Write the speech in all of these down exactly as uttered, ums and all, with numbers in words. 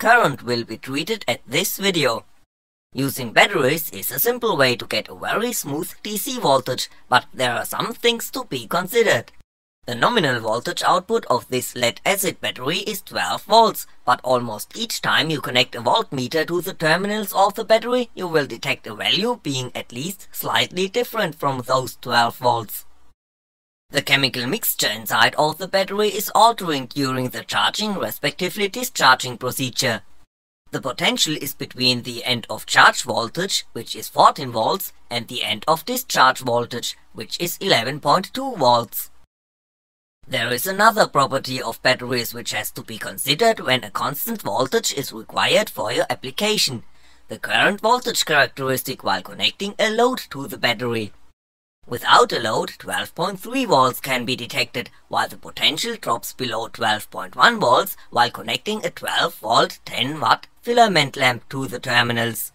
current will be treated at this video. Using batteries is a simple way to get a very smooth D C voltage, but there are some things to be considered. The nominal voltage output of this lead-acid battery is twelve volts, but almost each time you connect a voltmeter to the terminals of the battery, you will detect a value being at least slightly different from those twelve volts. The chemical mixture inside of the battery is altering during the charging respectively discharging procedure. The potential is between the end of charge voltage, which is fourteen volts, and the end of discharge voltage, which is eleven point two volts. There is another property of batteries which has to be considered when a constant voltage is required for your application: the current voltage characteristic while connecting a load to the battery. Without a load, twelve point three volts can be detected, while the potential drops below twelve point one volts while connecting a twelve volt ten watt filament lamp to the terminals.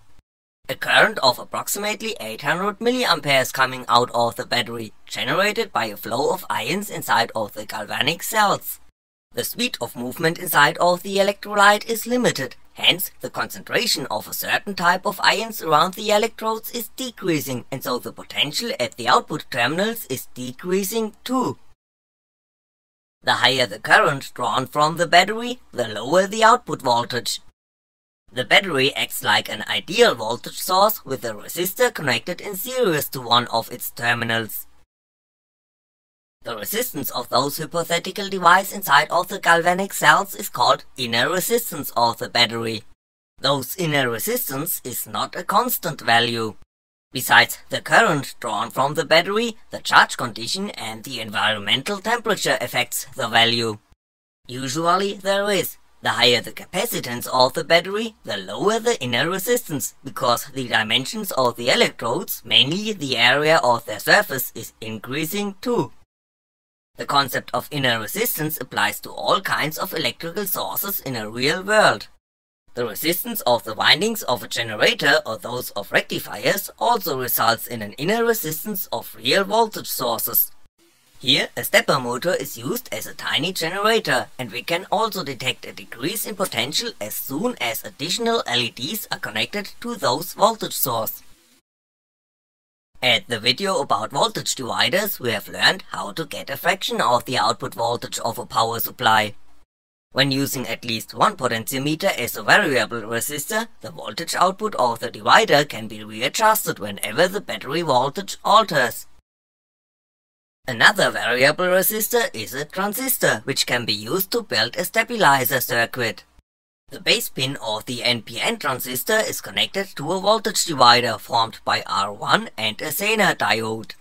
A current of approximately eight hundred milliamperes coming out of the battery, generated by a flow of ions inside of the galvanic cells. The speed of movement inside of the electrolyte is limited, hence the concentration of a certain type of ions around the electrodes is decreasing, and so the potential at the output terminals is decreasing too. The higher the current drawn from the battery, the lower the output voltage. The battery acts like an ideal voltage source with a resistor connected in series to one of its terminals. The resistance of those hypothetical devices inside of the galvanic cells is called inner resistance of the battery. Those inner resistance is not a constant value. Besides the current drawn from the battery, the charge condition and the environmental temperature affects the value. Usually there is. The higher the capacitance of the battery, the lower the inner resistance, because the dimensions of the electrodes, mainly the area of their surface, is increasing too. The concept of inner resistance applies to all kinds of electrical sources in a real world. The resistance of the windings of a generator or those of rectifiers also results in an inner resistance of real voltage sources. Here, a stepper motor is used as a tiny generator, and we can also detect a decrease in potential as soon as additional L E Ds are connected to those voltage sources. At the video about voltage dividers, we have learned how to get a fraction of the output voltage of a power supply. When using at least one potentiometer as a variable resistor, the voltage output of the divider can be readjusted whenever the battery voltage alters. Another variable resistor is a transistor, which can be used to build a stabilizer circuit. The base pin of the N P N transistor is connected to a voltage divider formed by R one and a Zener diode.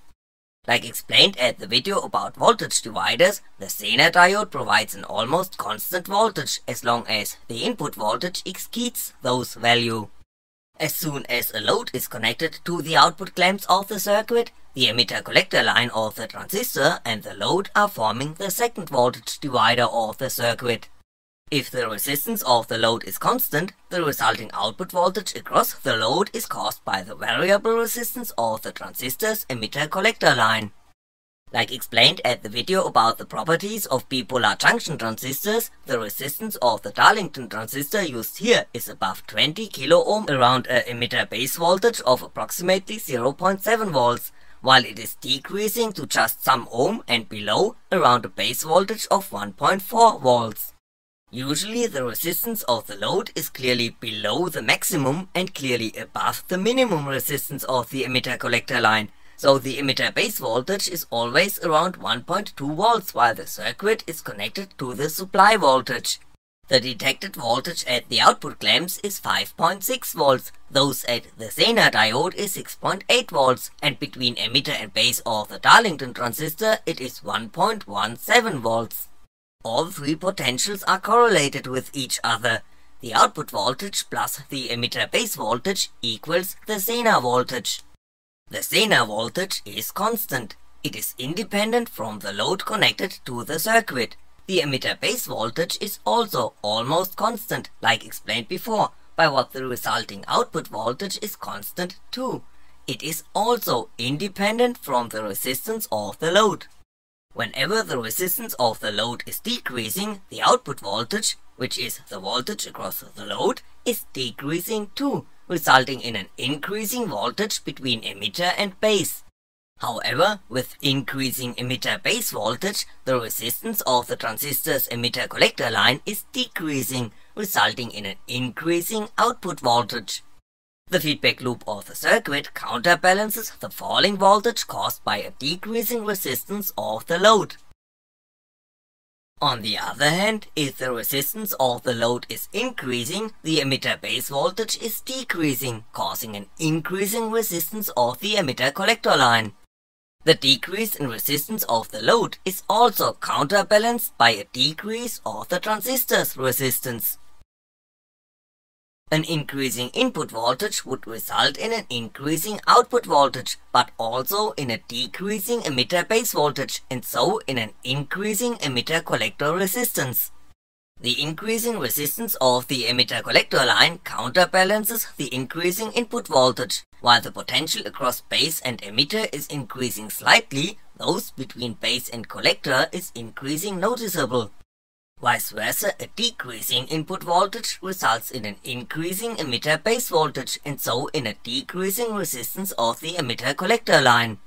Like explained at the video about voltage dividers, the Zener diode provides an almost constant voltage as long as the input voltage exceeds those value. As soon as a load is connected to the output clamps of the circuit, the emitter-collector line of the transistor and the load are forming the second voltage divider of the circuit. If the resistance of the load is constant, the resulting output voltage across the load is caused by the variable resistance of the transistor's emitter-collector line. Like explained at the video about the properties of bipolar junction transistors, the resistance of the Darlington transistor used here is above twenty kilo ohm around a emitter base voltage of approximately zero point seven volts, while it is decreasing to just some ohm and below around a base voltage of one point four volts. Usually the resistance of the load is clearly below the maximum and clearly above the minimum resistance of the emitter-collector line, so the emitter base voltage is always around one point two volts while the circuit is connected to the supply voltage. The detected voltage at the output clamps is five point six volts, those at the Zener diode is six point eight volts, and between emitter and base of the Darlington transistor it is one point one seven volts. All three potentials are correlated with each other. The output voltage plus the emitter base voltage equals the Zener voltage. The Zener voltage is constant. It is independent from the load connected to the circuit. The emitter base voltage is also almost constant, like explained before, by what the resulting output voltage is constant too. It is also independent from the resistance of the load. Whenever the resistance of the load is decreasing, the output voltage, which is the voltage across the load, is decreasing too, resulting in an increasing voltage between emitter and base. However, with increasing emitter-base voltage, the resistance of the transistor's emitter-collector line is decreasing, resulting in an increasing output voltage. The feedback loop of the circuit counterbalances the falling voltage caused by a decreasing resistance of the load. On the other hand, if the resistance of the load is increasing, the emitter-base voltage is decreasing, causing an increasing resistance of the emitter-collector line. The decrease in resistance of the load is also counterbalanced by a decrease of the transistor's resistance. An increasing input voltage would result in an increasing output voltage, but also in a decreasing emitter-base voltage, and so in an increasing emitter-collector resistance. The increasing resistance of the emitter-collector line counterbalances the increasing input voltage. While the potential across base and emitter is increasing slightly, those between base and collector is increasing noticeable. Vice versa, a decreasing input voltage results in an increasing emitter-base voltage, and so in a decreasing resistance of the emitter-collector line.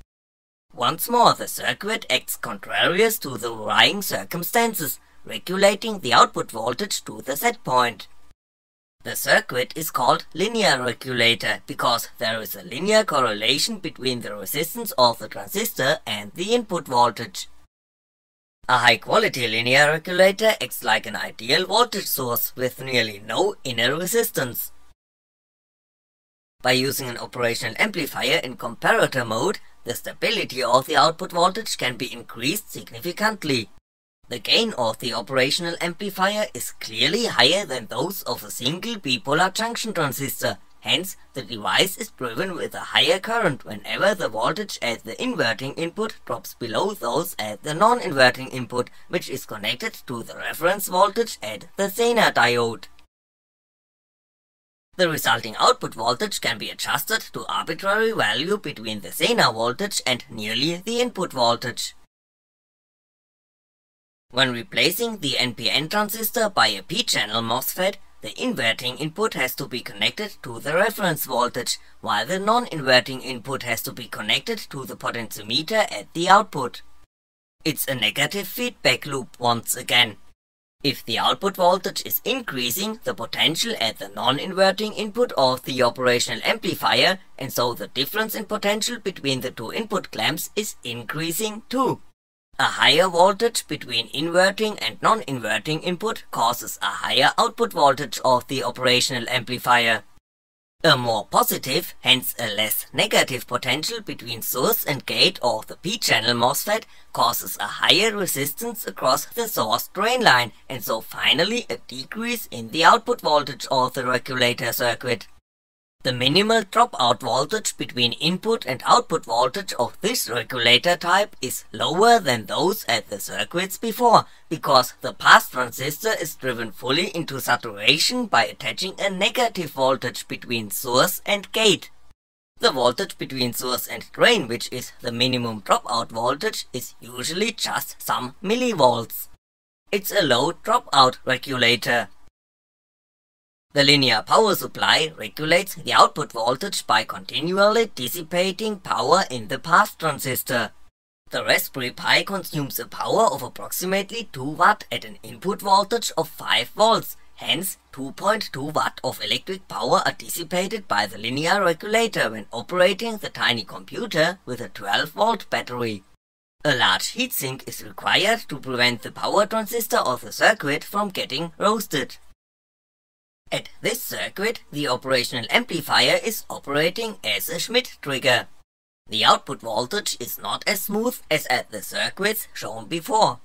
Once more, the circuit acts contrarious to the varying circumstances, regulating the output voltage to the set point. The circuit is called linear regulator because there is a linear correlation between the resistance of the transistor and the input voltage. A high-quality linear regulator acts like an ideal voltage source with nearly no inner resistance. By using an operational amplifier in comparator mode, the stability of the output voltage can be increased significantly. The gain of the operational amplifier is clearly higher than those of a single bipolar junction transistor. Hence, the device is driven with a higher current whenever the voltage at the inverting input drops below those at the non-inverting input, which is connected to the reference voltage at the Zener diode. The resulting output voltage can be adjusted to arbitrary value between the Zener voltage and nearly the input voltage. When replacing the N P N transistor by a P-channel MOSFET, the inverting input has to be connected to the reference voltage, while the non-inverting input has to be connected to the potentiometer at the output. It's a negative feedback loop once again. If the output voltage is increasing, the potential at the non-inverting input of the operational amplifier, and so the difference in potential between the two input clamps, is increasing too. A higher voltage between inverting and non-inverting input causes a higher output voltage of the operational amplifier. A more positive, hence a less negative potential between source and gate of the P-channel MOSFET causes a higher resistance across the source drain line, and so finally a decrease in the output voltage of the regulator circuit. The minimal dropout voltage between input and output voltage of this regulator type is lower than those at the circuits before, because the past transistor is driven fully into saturation by attaching a negative voltage between source and gate. The voltage between source and drain, which is the minimum dropout voltage, is usually just some millivolts. It's a low dropout regulator. The linear power supply regulates the output voltage by continually dissipating power in the pass transistor. The Raspberry Pi consumes a power of approximately two watts at an input voltage of five volts, hence two point two watts of electric power are dissipated by the linear regulator when operating the tiny computer with a twelve volt battery. A large heatsink is required to prevent the power transistor of the circuit from getting roasted. At this circuit, the operational amplifier is operating as a Schmitt trigger. The output voltage is not as smooth as at the circuits shown before.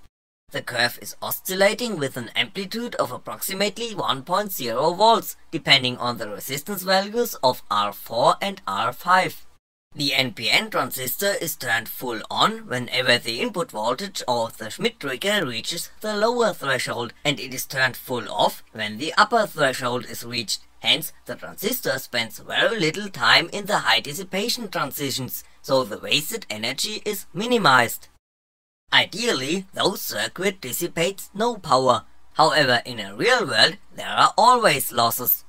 The curve is oscillating with an amplitude of approximately one point zero volts, depending on the resistance values of R four and R five. The N P N transistor is turned full on whenever the input voltage of the Schmitt trigger reaches the lower threshold, and it is turned full off when the upper threshold is reached. Hence, the transistor spends very little time in the high dissipation transitions, so the wasted energy is minimized. Ideally, those circuits dissipate no power. However, in a real world, there are always losses.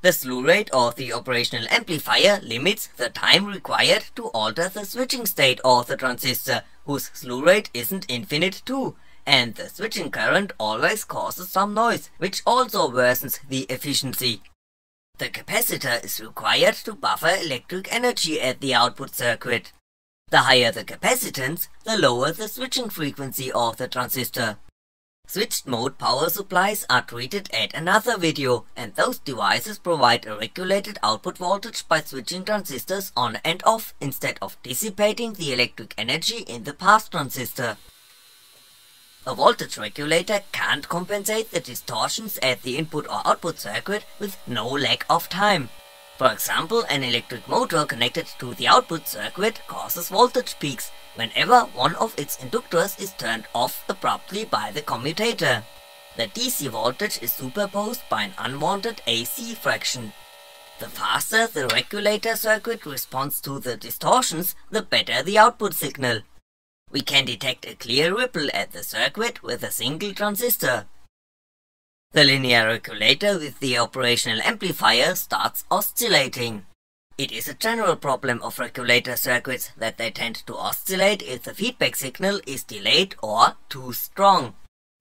The slew rate of the operational amplifier limits the time required to alter the switching state of the transistor, whose slew rate isn't infinite too, and the switching current always causes some noise, which also worsens the efficiency. The capacitor is required to buffer electric energy at the output circuit. The higher the capacitance, the lower the switching frequency of the transistor. Switched mode power supplies are treated at another video, and those devices provide a regulated output voltage by switching transistors on and off instead of dissipating the electric energy in the pass transistor. A voltage regulator can't compensate the distortions at the input or output circuit with no lack of time. For example, an electric motor connected to the output circuit causes voltage peaks whenever one of its inductors is turned off abruptly by the commutator. The D C voltage is superposed by an unwanted A C fraction. The faster the regulator circuit responds to the distortions, the better the output signal. We can detect a clear ripple at the circuit with a single transistor. The linear regulator with the operational amplifier starts oscillating. It is a general problem of regulator circuits that they tend to oscillate if the feedback signal is delayed or too strong.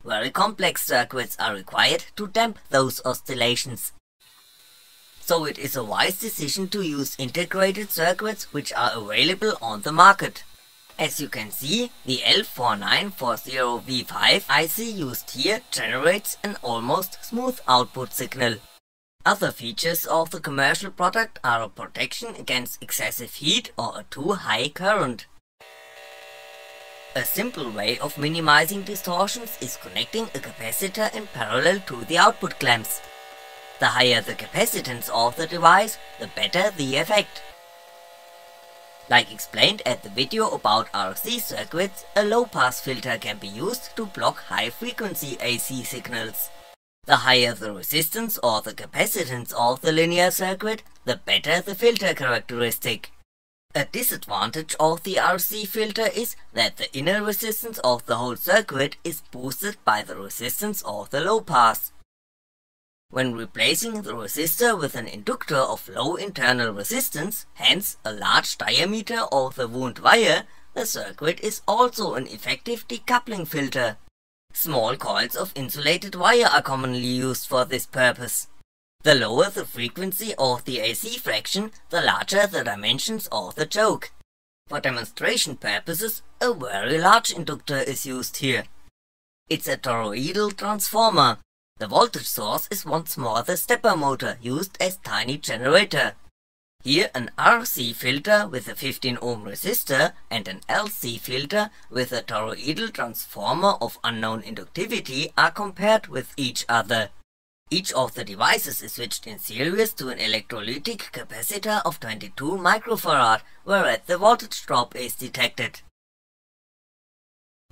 Very complex circuits are required to damp those oscillations. So it is a wise decision to use integrated circuits which are available on the market. As you can see, the L four nine four zero V five I C used here generates an almost smooth output signal. Other features of the commercial product are a protection against excessive heat or a too high current. A simple way of minimizing distortions is connecting a capacitor in parallel to the output clamps. The higher the capacitance of the device, the better the effect. Like explained at the video about R C circuits, a low-pass filter can be used to block high-frequency A C signals. The higher the resistance or the capacitance of the linear circuit, the better the filter characteristic. A disadvantage of the R C filter is that the inner resistance of the whole circuit is boosted by the resistance of the low-pass. When replacing the resistor with an inductor of low internal resistance, hence a large diameter of the wound wire, the circuit is also an effective decoupling filter. Small coils of insulated wire are commonly used for this purpose. The lower the frequency of the A C fraction, the larger the dimensions of the choke. For demonstration purposes, a very large inductor is used here. It's a toroidal transformer. The voltage source is once more the stepper motor, used as tiny generator. Here an R C filter with a fifteen ohm resistor and an L C filter with a toroidal transformer of unknown inductivity are compared with each other. Each of the devices is switched in series to an electrolytic capacitor of twenty-two microfarad, whereat the voltage drop is detected.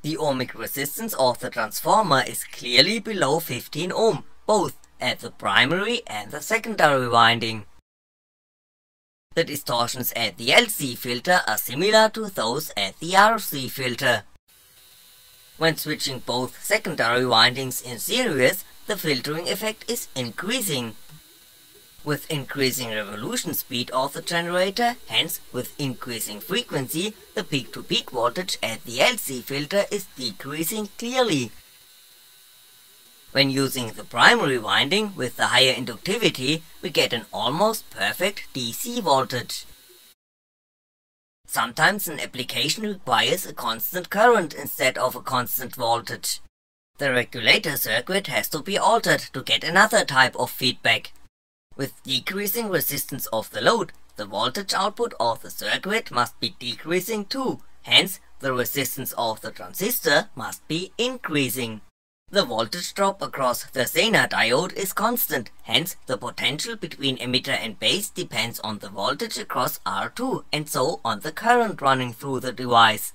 The ohmic resistance of the transformer is clearly below fifteen ohm, both at the primary and the secondary winding. The distortions at the L C filter are similar to those at the R C filter. When switching both secondary windings in series, the filtering effect is increasing. With increasing revolution speed of the generator, hence with increasing frequency, the peak-to-peak voltage at the L C filter is decreasing clearly. When using the primary winding with the higher inductivity, we get an almost perfect D C voltage. Sometimes an application requires a constant current instead of a constant voltage. The regulator circuit has to be altered to get another type of feedback. With decreasing resistance of the load, the voltage output of the circuit must be decreasing too, hence the resistance of the transistor must be increasing. The voltage drop across the Zener diode is constant, hence the potential between emitter and base depends on the voltage across R two and so on the current running through the device.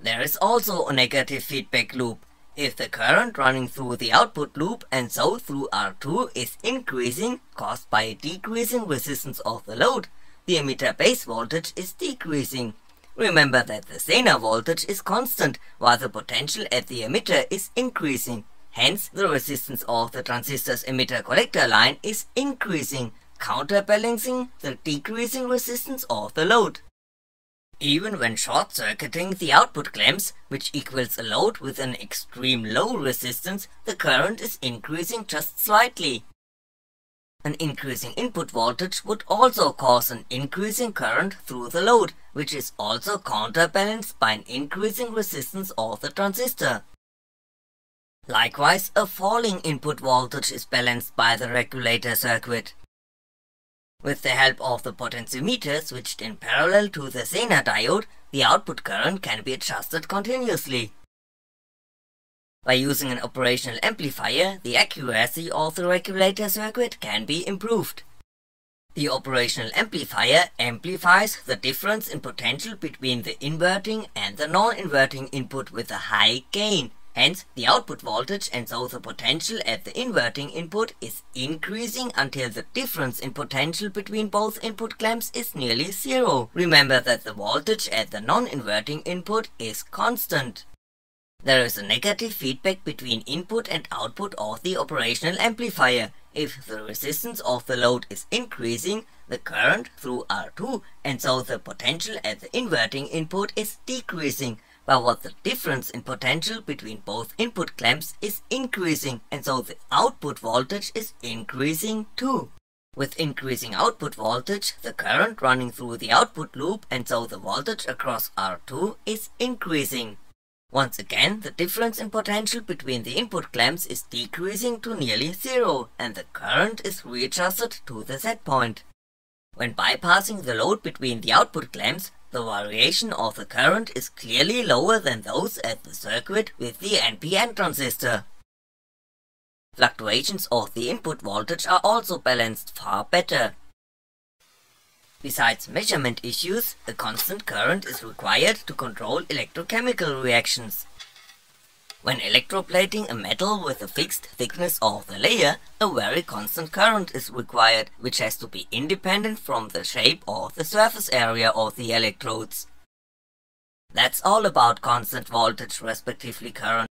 There is also a negative feedback loop. If the current running through the output loop and so through R two is increasing, caused by a decreasing resistance of the load, the emitter base voltage is decreasing, Remember that the Zener voltage is constant, while the potential at the emitter is increasing. Hence, the resistance of the transistor's emitter-collector line is increasing, counterbalancing the decreasing resistance of the load. Even when short-circuiting the output clamps, which equals a load with an extreme low resistance, the current is increasing just slightly. An increasing input voltage would also cause an increasing current through the load, which is also counterbalanced by an increasing resistance of the transistor. Likewise, a falling input voltage is balanced by the regulator circuit. With the help of the potentiometer switched in parallel to the Zener diode, the output current can be adjusted continuously. By using an operational amplifier, the accuracy of the regulator circuit can be improved. The operational amplifier amplifies the difference in potential between the inverting and the non-inverting input with a high gain. Hence, the output voltage and so the potential at the inverting input is increasing until the difference in potential between both input clamps is nearly zero. Remember that the voltage at the non-inverting input is constant. There is a negative feedback between input and output of the operational amplifier. If the resistance of the load is increasing, the current through R two and so the potential at the inverting input is decreasing. While the difference in potential between both input clamps is increasing, and so the output voltage is increasing too. With increasing output voltage, the current running through the output loop and so the voltage across R two is increasing. Once again, the difference in potential between the input clamps is decreasing to nearly zero, and the current is readjusted to the set point. When bypassing the load between the output clamps, the variation of the current is clearly lower than those at the circuit with the N P N transistor. Fluctuations of the input voltage are also balanced far better. Besides measurement issues, a constant current is required to control electrochemical reactions. When electroplating a metal with a fixed thickness of the layer, a very constant current is required, which has to be independent from the shape or the surface area of the electrodes. That's all about constant voltage, respectively current.